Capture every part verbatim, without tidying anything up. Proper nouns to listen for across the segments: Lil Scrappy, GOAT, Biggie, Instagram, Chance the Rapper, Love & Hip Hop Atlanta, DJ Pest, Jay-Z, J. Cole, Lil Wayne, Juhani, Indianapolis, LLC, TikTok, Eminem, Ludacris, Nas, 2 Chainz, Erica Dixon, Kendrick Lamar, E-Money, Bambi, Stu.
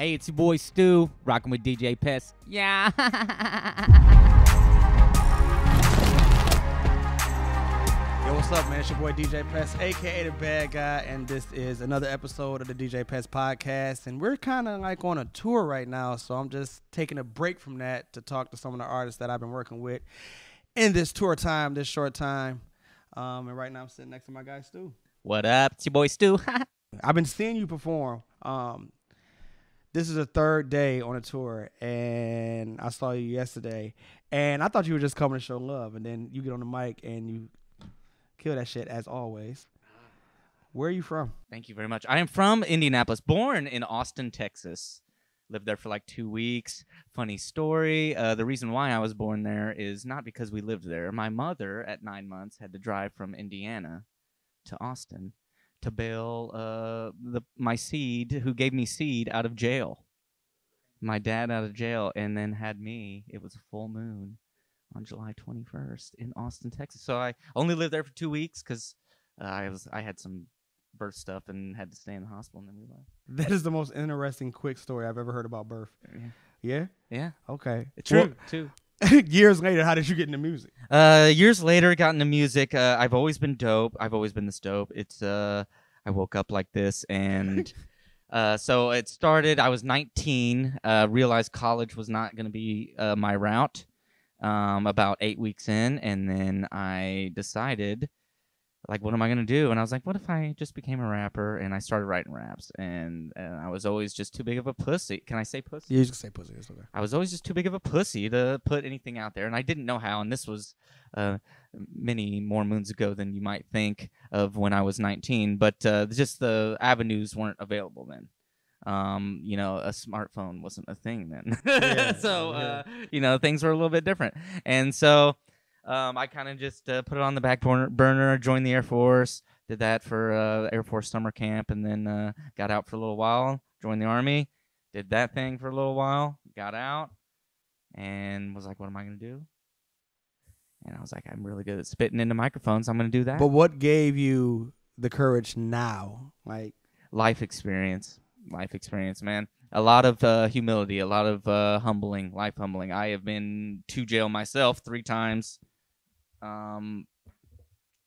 Hey, it's your boy Stu, rocking with D J Pest. Yeah. Yo, what's up, man? It's your boy D J Pest, a k a the Bad Guy, and this is another episode of the D J Pest Podcast. And we're kind of like on a tour right now, so I'm just taking a break from that to talk to some of the artists that I've been working with in this tour time, this short time. Um, and right now I'm sitting next to my guy Stu. What up? It's your boy Stu. I've been seeing you perform. Um, This is the third day on a tour, and I saw you yesterday, and I thought you were just coming to show love, and then you get on the mic, and you kill that shit, as always. Where are you from? Thank you very much. I am from Indianapolis, born in Austin, Texas. Lived there for like two weeks. Funny story. Uh, the reason why I was born there is not because we lived there. My mother, at nine months, had to drive from Indiana to Austin to bail uh, the, my seed, who gave me seed, out of jail. My dad out of jail, and then had me. It was a full moon on July twenty-first in Austin, Texas. So I only lived there for two weeks because uh, I was I had some birth stuff and had to stay in the hospital, and then we left. That is the most interesting quick story I've ever heard about birth. Yeah? Yeah. yeah. Okay. It's true, well, too. Years later, how did you get into music? Uh, years later, got into music. Uh, I've always been dope. I've always been this dope. It's uh, I woke up like this, and uh, so it started. I was nineteen. Uh, realized college was not going to be uh, my route. Um, about eight weeks in, and then I decided, like, what am I going to do? And I was like, what if I just became a rapper? And I started writing raps. And, and I was always just too big of a pussy. Can I say pussy? Yeah, you can say pussy. It's okay. I was always just too big of a pussy to put anything out there. And I didn't know how. And this was uh, many more moons ago than you might think of when I was nineteen. But uh, just the avenues weren't available then. Um, you know, a smartphone wasn't a thing then. Yeah, so, yeah. Uh, you know, things were a little bit different. And so... Um, I kind of just uh, put it on the back burner, joined the Air Force, did that for uh, Air Force summer camp, and then uh, got out for a little while, joined the Army, did that thing for a little while, got out, and was like, what am I going to do? And I was like, I'm really good at spitting into microphones. I'm going to do that. But what gave you the courage now? Like life experience. Life experience, man. A lot of uh, humility, a lot of uh, humbling, life humbling. I have been to jail myself three times. Um,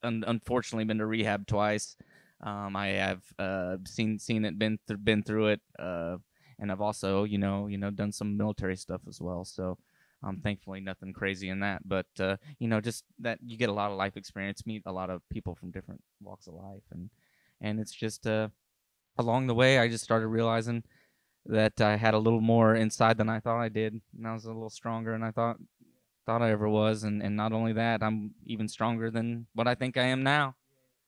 un unfortunately, been to rehab twice. Um, I have uh seen seen it, been th been through it, uh, and I've also, you know, you know, done some military stuff as well. So, um, thankfully, nothing crazy in that. But uh, you know, just that you get a lot of life experience, meet a lot of people from different walks of life, and and it's just uh, along the way, I just started realizing that I had a little more inside than I thought I did, and I was a little stronger than I thought. thought I ever was, and, and not only that, I'm even stronger than what I think I am now.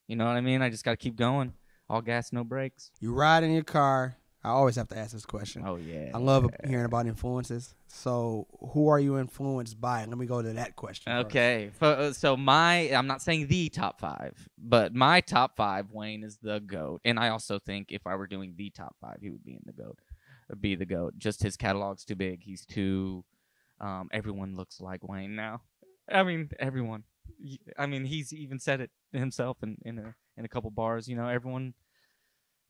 You know what I mean? I just got to keep going. All gas, no brakes. You ride in your car. I always have to ask this question. Oh, yeah. I love yeah. hearing about influences. So who are you influenced by? Let me go to that question. Okay. First. So my, I'm not saying the top five, but my top five, Wayne is the GOAT. And I also think if I were doing the top five, he would be in the GOAT, be the GOAT. Just his catalog's too big. He's too... Um, everyone looks like Wayne now. I mean, everyone. I mean, he's even said it himself in in a, in a couple bars. You know, everyone,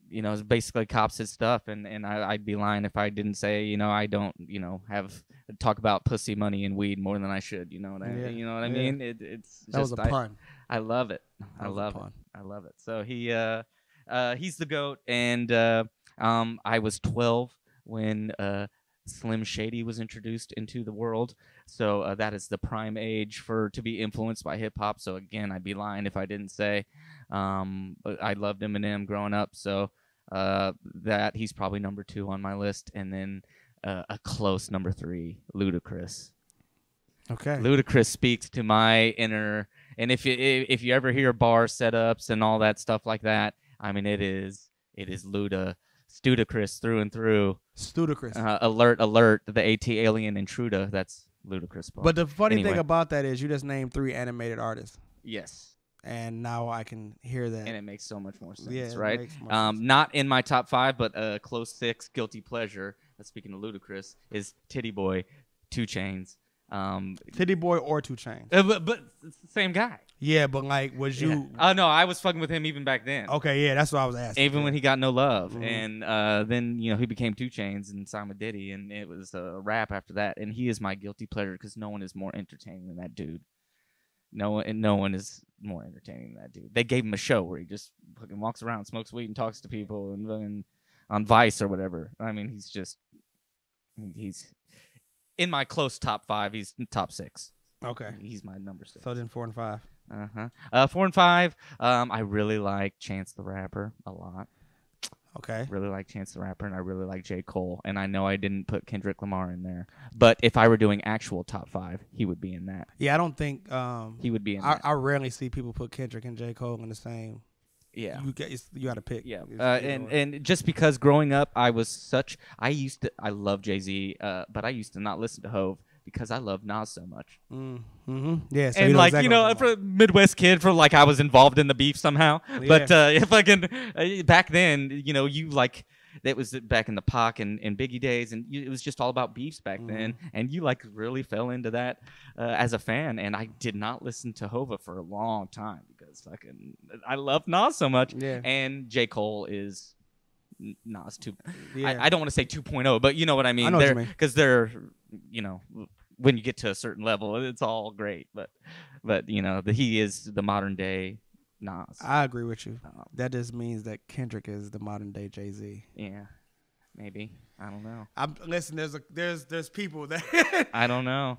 you know, is basically cops his stuff, and and I, I'd be lying if I didn't say, you know, I don't, you know, have talk about pussy, money, and weed more than I should. You know what I yeah. you know what I mean? Yeah. It, it's just, that was a pun. I, I love it. That I love it. I love it. So he uh uh he's the GOAT, and uh, um I was twelve when uh. Slim Shady was introduced into the world, so uh, that is the prime age for to be influenced by hip hop. So again, I'd be lying if I didn't say um, I loved Eminem growing up. So uh, that he's probably number two on my list, and then uh, a close number three, Ludacris. Okay, Ludacris speaks to my inner, and if you if you ever hear bar setups and all that stuff like that, I mean it is it is Luda. Studacris through and through. Studacris. Uh, alert, alert, the AT alien intruder. That's ludicrous. Part. But the funny anyway. thing about that is you just named three animated artists. Yes. And now I can hear that. And it makes so much more sense, yeah, right? More um, sense. Not in my top five, but uh, close six, guilty pleasure, speaking of Ludacris, is Titty Boy, two Chainz. Um, Titty Boy or two Chainz. Uh, but, but it's the same guy. Yeah, but like, was you? Oh yeah. uh, no, I was fucking with him even back then. Okay, yeah, that's what I was asking. Even when he got no love, mm-hmm. and uh, then you know he became two Chainz and signed with Diddy, and it was a rap after that. And he is my guilty pleasure because no one is more entertaining than that dude. No one, no one is more entertaining than that dude. They gave him a show where he just fucking walks around, smokes weed, and talks to people, and then on Vice or whatever. I mean, he's just he's. In my close top five, he's top six. Okay. He's my number six. So then four and five. Uh-huh. Uh, four and five, um, I really like Chance the Rapper a lot. Okay. Really like Chance the Rapper, and I really like J. Cole. And I know I didn't put Kendrick Lamar in there, but if I were doing actual top five, he would be in that. Yeah, I don't think um, he would be in I, that. I rarely see people put Kendrick and J. Cole in the same. Yeah, you get you got to pick. Yeah, uh, and and just because growing up, I was such I used to I love Jay-Z, uh, but I used to not listen to Hove because I love Nas so much. Mm. Mm-hmm. Yeah, so and you like exactly you know, for a Midwest kid, for like I was involved in the beef somehow. Yeah. But uh, if I can, uh, back then, you know, you like. That was back in the Pac and, and Biggie days, and you, it was just all about beefs back mm-hmm. then. And you like really fell into that uh, as a fan. And I did not listen to Hova for a long time because fucking I love Nas so much. Yeah. And J. Cole is Nas two. Yeah. I, I don't want to say two point oh, but you know what I mean. I know they're, what you mean. Because they're, you know, when you get to a certain level, it's all great. But but you know, the, he is the modern day. Nas. I agree with you. Um, that just means that Kendrick is the modern day Jay-Z. Yeah, maybe. I don't know. I'm, listen, there's a there's there's people that I don't know.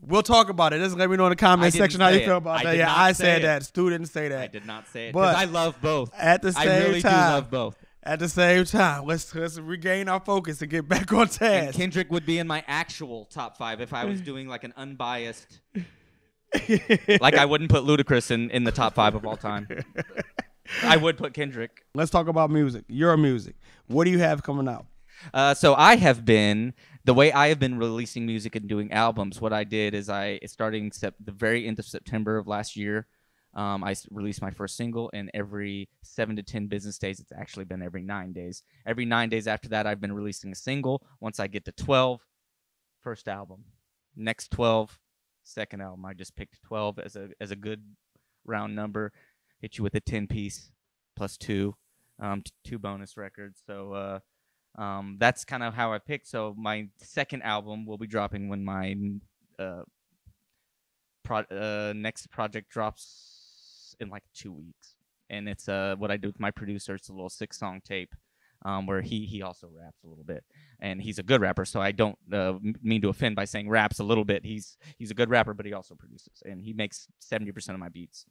We'll talk about it. Just let me know in the comment section how you it. feel about I that. Yeah, I said it. that. Stu didn't say that. I did not say it. But I love both. At the same time, I really time, do love both. At the same time, let's let's regain our focus and get back on task. And Kendrick would be in my actual top five if I was doing like an unbiased. Like I wouldn't put Ludacris in, in the top five of all time. I would put Kendrick. Let's talk about music. Your music. What do you have coming out? Uh, so I have been, the way I have been releasing music and doing albums, what I did is I, starting the very end of September of last year, um, I released my first single, and every seven to ten business days, it's actually been every nine days. Every nine days after that, I've been releasing a single. Once I get to twelve, first album. Next twelve. Second album, I just picked twelve as a as a good round number. Hit you with a ten piece plus two, um, t two bonus records. So uh, um, that's kind of how I picked. So my second album will be dropping when my uh, pro uh, next project drops in like two weeks, and it's uh what I do with my producer. It's a little six song tape. Um, where he he also raps a little bit, and he's a good rapper. So I don't uh, mean to offend by saying raps a little bit. He's he's a good rapper, but he also produces, and he makes seventy percent of my beats.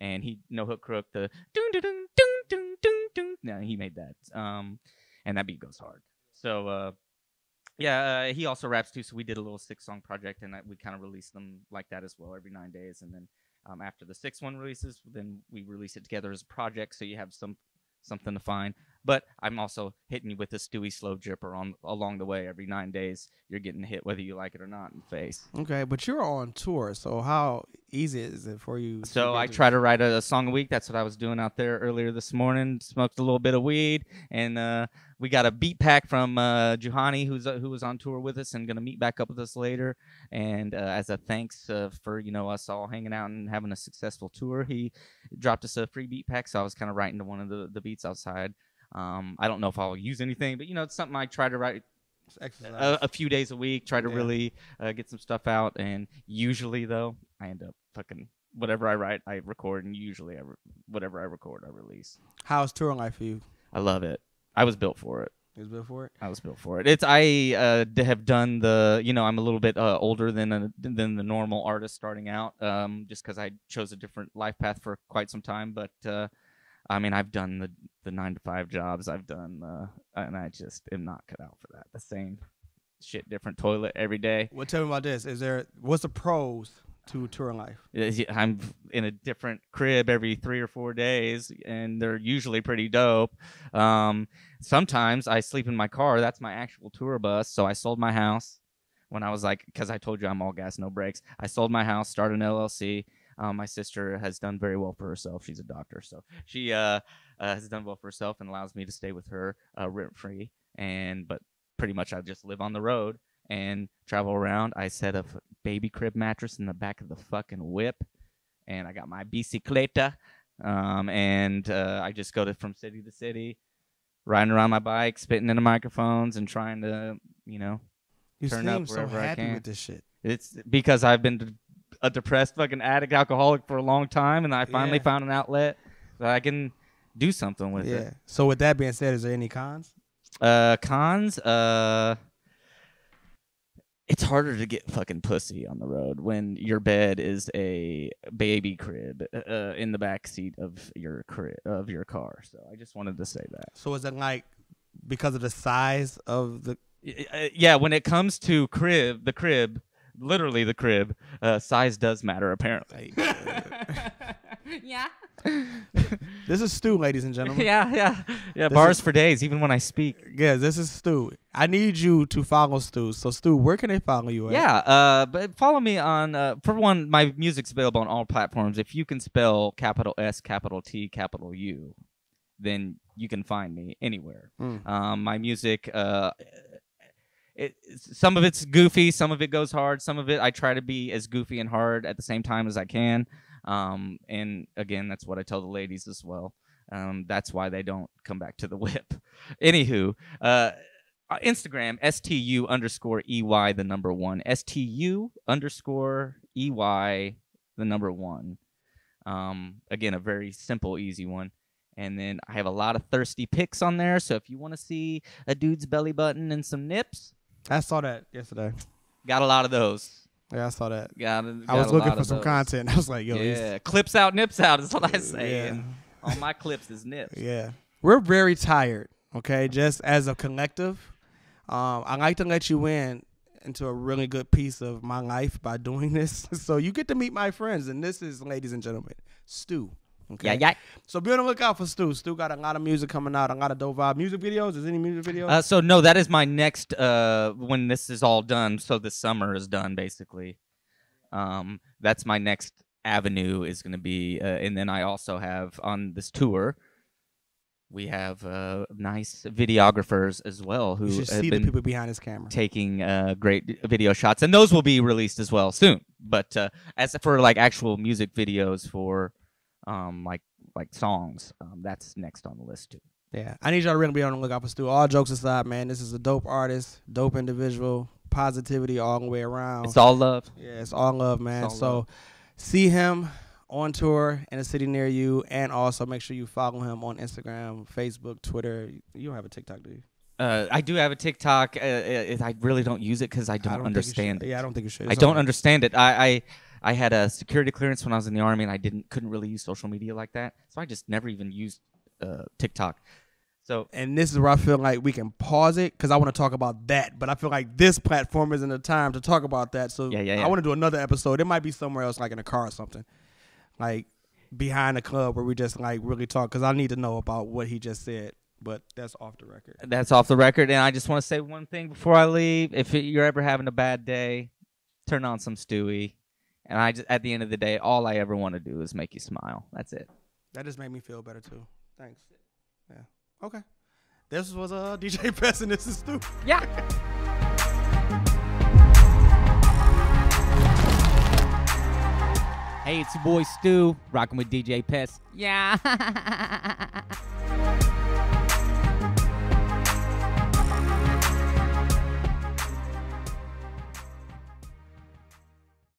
And he no hook crook the dun dun dun dun dun dun. No, he made that, um, and that beat goes hard. So uh, yeah, uh, he also raps too. So we did a little six song project, and I, we kind of released them like that as well every nine days. And then um, after the sixth one releases, then we release it together as a project. So you have some something to find. But I'm also hitting you with a Stewie slow dripper on along the way. Every nine days, you're getting hit whether you like it or not in the face. Okay, but you're on tour, so how easy is it for you? So I try to write a, a song a week. That's what I was doing out there earlier this morning. Smoked a little bit of weed, and uh, we got a beat pack from uh, Juhani, who's uh, who was on tour with us and gonna meet back up with us later. And uh, as a thanks uh, for you know us all hanging out and having a successful tour, he dropped us a free beat pack. So I was kind of writing to one of the, the beats outside. Um, I don't know if I'll use anything, but you know, it's something I try to write a, a few days a week, try to yeah. really uh, get some stuff out. And usually though, I end up fucking whatever I write, I record, and usually I re whatever I record, I release. How's tour life for you? I love it. I was built for it. You was built for it? I was built for it. It's, I uh, have done the, you know, I'm a little bit uh, older than, a, than the normal artist starting out, um, just cause I chose a different life path for quite some time, but, uh, I mean, I've done the the nine to five jobs. I've done, uh, and I just am not cut out for that. The same shit, different toilet every day. Well, tell me about this. Is there what's the pros to touring life? I'm in a different crib every three or four days, and they're usually pretty dope. Um, sometimes I sleep in my car. That's my actual tour bus. So I sold my house when I was like, because I told you I'm all gas, no brakes. I sold my house, started an L L C. Um, my sister has done very well for herself. She's a doctor, so she uh, uh, has done well for herself and allows me to stay with her uh, rent-free. And but pretty much I just live on the road and travel around. I set up baby crib mattress in the back of the fucking whip, and I got my bicicleta, um, and uh, I just go to from city to city, riding around my bike, spitting into microphones, and trying to, you know, you turn up wherever so happy I can. With this shit. It's because I've been a depressed fucking addict, alcoholic for a long time, and I finally yeah. found an outlet that I can do something with. Yeah. It. So with that being said, is there any cons? Uh, cons. Uh, it's harder to get fucking pussy on the road when your bed is a baby crib uh, in the back seat of your crib, of your car. So I just wanted to say that. So is it like because of the size of the? Yeah, when it comes to crib, the crib, literally the crib, uh, size does matter apparently. Yeah. This is Stu, ladies and gentlemen. Yeah, yeah. Yeah, this bars is, for days, even when I speak. Yeah, this is Stu. I need you to follow Stu. So, Stu, where can they follow you at? Yeah, uh, but follow me on, uh, for one, my music's available on all platforms. If you can spell capital S, capital T, capital U, then you can find me anywhere. Mm. Um, my music, uh, it, some of it's goofy, some of it goes hard, some of it I try to be as goofy and hard at the same time as I can. Um, and again, that's what I tell the ladies as well. Um, that's why they don't come back to the whip. Anywho, uh, Instagram, S T U underscore E Y, the number one. S T U underscore E Y, the number one. Um, again, a very simple, easy one. And then I have a lot of thirsty pics on there. So if you want to see a dude's belly button and some nips. I saw that yesterday. Got a lot of those. Yeah, I saw that. Got, got I was looking for some those. content. I was like, yo. Yeah, these... clips out, nips out is what I say. Yeah. And all my clips is nips. Yeah. We're very tired, okay, just as a collective. Um, I like to let you in into a really good piece of my life by doing this. So you get to meet my friends, and this is, ladies and gentlemen, Stu. Okay. Yeah, yeah. So be on the lookout for Stu. Stu got a lot of music coming out, a lot of dope vibe. Music videos? Is any music videos? Uh, so no, that is my next. Uh, when this is all done, so the summer is done basically. Um, that's my next avenue is going to be, uh, and then I also have on this tour. We have uh, nice videographers as well who you should have see been the people behind his camera taking uh, great video shots, and those will be released as well soon. But uh, as for like actual music videos for. Um, like like songs. Um, that's next on the list too. Yeah, I need y'all to really be on the lookout for Stu. All jokes aside, man, this is a dope artist, dope individual, positivity all the way around. It's all love. Yeah, it's all love, man. All so love. See him on tour in a city near you, and also make sure you follow him on Instagram, Facebook, Twitter. You don't have a TikTok, do you? Uh, I do have a TikTok. Uh, I really don't use it because I don't, I don't understand it. Yeah, I don't think you should. It's I don't right. understand it. I. I I had a security clearance when I was in the Army, and I didn't couldn't really use social media like that. So I just never even used uh, TikTok. So and this is where I feel like we can pause it because I want to talk about that. But I feel like this platform isn't the time to talk about that. So yeah, yeah, yeah. I want to do another episode. It might be somewhere else, like in a car or something, like behind the club where we just like really talk because I need to know about what he just said. But that's off the record. That's off the record. And I just want to say one thing before I leave. If you're ever having a bad day, turn on some Stewie. And I just, at the end of the day, all I ever want to do is make you smile. That's it. That just made me feel better, too. Thanks. Yeah. Okay. This was uh, D J Pest, and this is Stu. Yeah. Hey, it's your boy Stu, rocking with D J Pest. Yeah.